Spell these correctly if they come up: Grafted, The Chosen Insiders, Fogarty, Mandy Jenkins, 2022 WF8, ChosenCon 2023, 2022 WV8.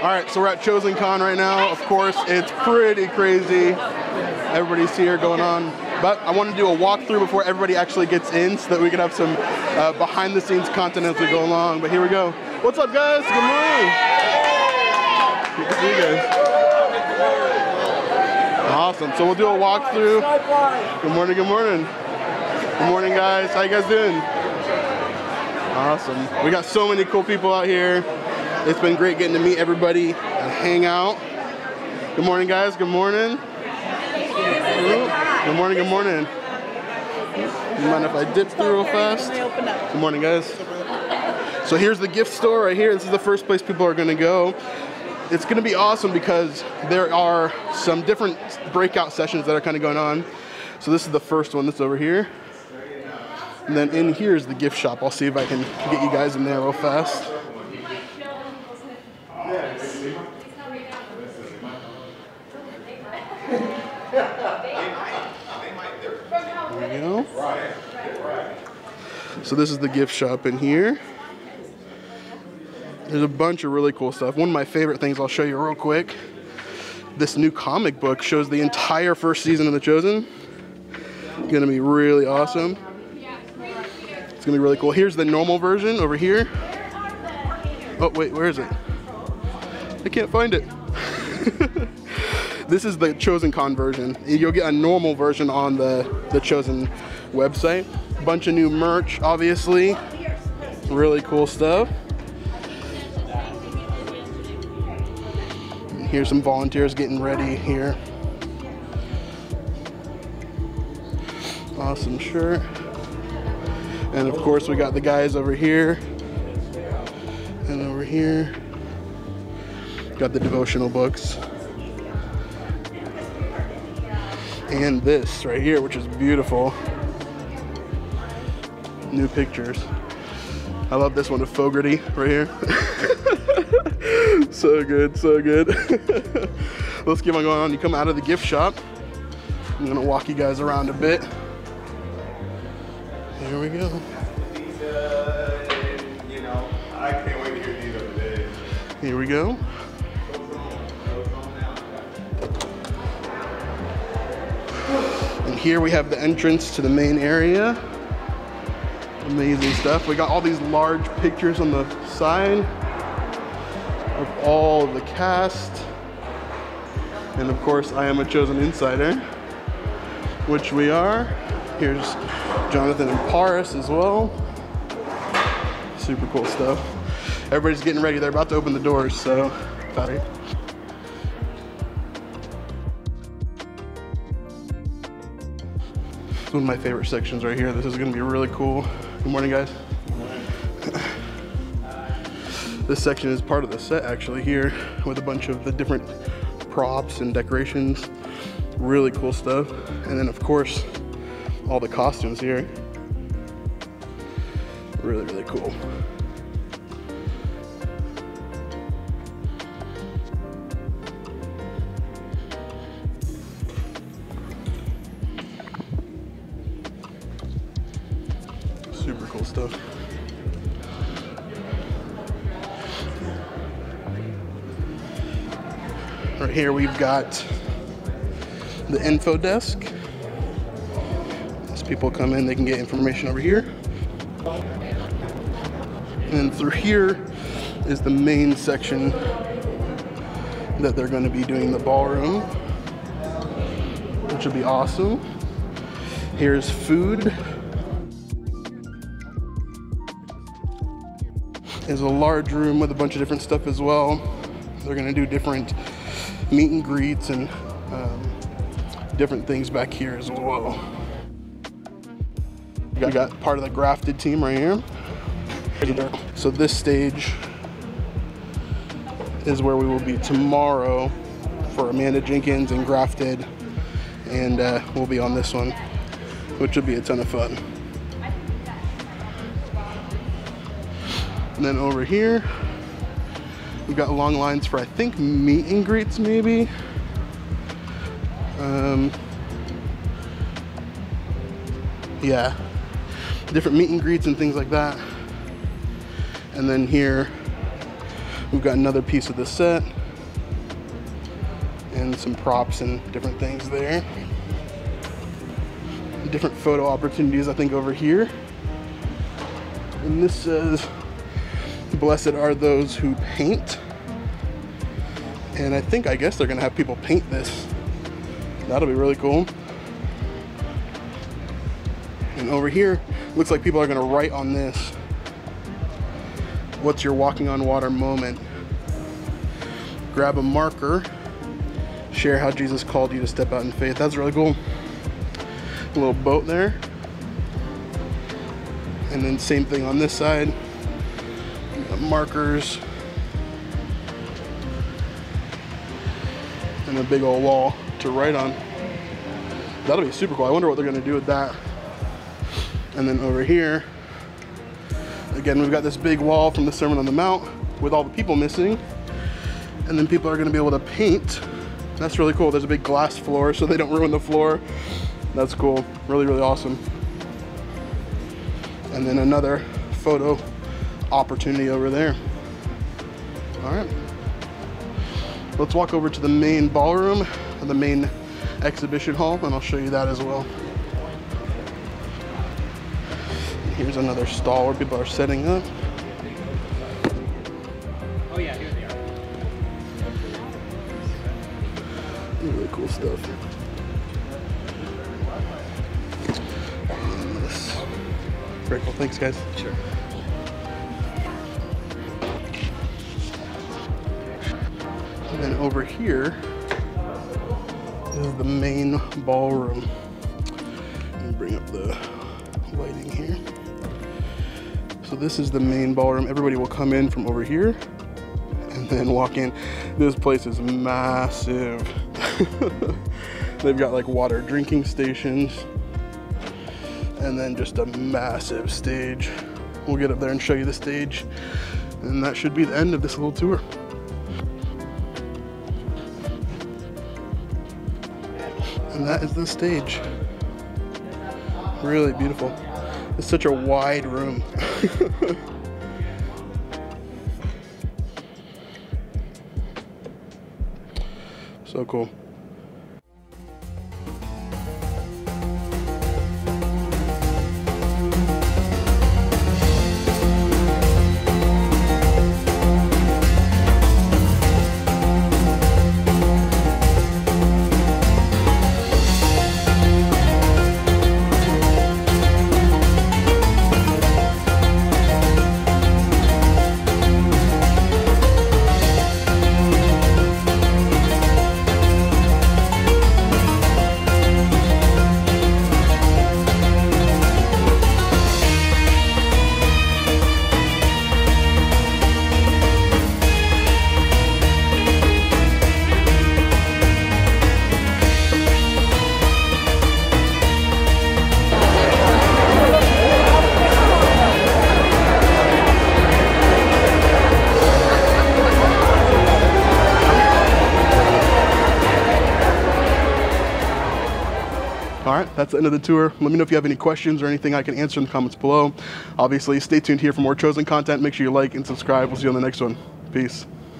All right, so we're at ChosenCon right now. Of course, it's pretty crazy. Everybody's here going on. But I want to do a walkthrough before everybody actually gets in so that we can have some behind the scenes content as we go along. But here we go. What's up, guys? Good morning. Good to see you guys. Awesome. So we'll do a walkthrough. Good morning, good morning. Good morning, guys. How you guys doing? Awesome. We got so many cool people out here. It's been great getting to meet everybody and hang out. Good morning, guys. Good morning. Good morning, good morning. You mind if I dip through real fast? Good morning, guys. So here's the gift store right here. This is the first place people are gonna go. It's gonna be awesome because there are some different breakout sessions that are kind of going on. So this is the first one that's over here. And then in here is the gift shop. I'll see if I can get you guys in there real fast. So this is the gift shop in here. There's a bunch of really cool stuff. One of my favorite things I'll show you real quick. This new comic book shows the entire first season of The Chosen. It's gonna be really awesome. It's gonna be really cool. Here's the normal version over here. Oh wait, where is it? I can't find it. This is the ChosenCon version. You'll get a normal version on the Chosen website. Bunch of new merch, obviously. Really cool stuff. And here's some volunteers getting ready here. Awesome shirt. And of course we got the guys over here. And over here. Got the devotional books. And this right here, which is beautiful. New pictures. I love this one of Fogarty right here. So good, so good. Let's keep on going on. You come out of the gift shop. I'm gonna walk you guys around a bit. Here we go. I can't wait to hear these over there. Here we go. And here we have the entrance to the main area. Amazing stuff. We got all these large pictures on the side of all the cast. And of course, I am a Chosen insider, which we are. Here's Jonathan and Paris as well. Super cool stuff. Everybody's getting ready. They're about to open the doors, so. Sorry. It's one of my favorite sections right here. This is gonna be really cool. Good morning, guys. Good morning. This section is part of the set actually here with a bunch of the different props and decorations. Really cool stuff. And then of course, all the costumes here. Really, really cool. Super cool stuff. Right here we've got the info desk. As people come in, they can get information over here. And through here is the main section that they're going to be doing the ballroom, which will be awesome. Here's food. There's a large room with a bunch of different stuff as well. They're gonna do different meet and greets and different things back here as well. We got part of the Grafted team right here. So this stage is where we will be tomorrow for Mandy Jenkins and Grafted. And we'll be on this one, which will be a ton of fun. And then over here, we've got long lines for I think meet and greets maybe. Yeah, different meet and greets and things like that. And then here We've got another piece of the set and some props and different things there. Different photo opportunities, I think, over here. And this says, "Blessed are those who paint." And I think, I guess they're gonna have people paint this. That'll be really cool. And over here, looks like people are gonna write on this, what's your walking on water moment? Grab a marker, share how Jesus called you to step out in faith. That's really cool. A little boat there. And then same thing on this side, markers. And a big old wall to write on. That'll be super cool. I wonder what they're gonna do with that. And then over here, again, we've got this big wall from the Sermon on the Mount with all the people missing. And then people are gonna be able to paint. That's really cool. There's a big glass floor so they don't ruin the floor. That's cool, really, really awesome. And then another photo opportunity over there. All right, let's walk over to the main ballroom, or the main exhibition hall, and I'll show you that as well. Here's another stall where people are setting up. Oh yeah, here they are. Really cool stuff. Very cool. Thanks, guys. Sure. And then over here is the main ballroom. Let me bring up the lighting here. So this is the main ballroom. Everybody will come in from over here and then walk in. This place is massive. They've got like water drinking stations. And then just a massive stage. We'll get up there and show you the stage, and that should be the end of this little tour. And that is the stage. Really beautiful. It's such a wide room. So cool. That's the end of the tour. Let me know if you have any questions or anything I can answer in the comments below. Obviously, stay tuned here for more Chosen content. Make sure you like and subscribe. We'll see you on the next one. Peace.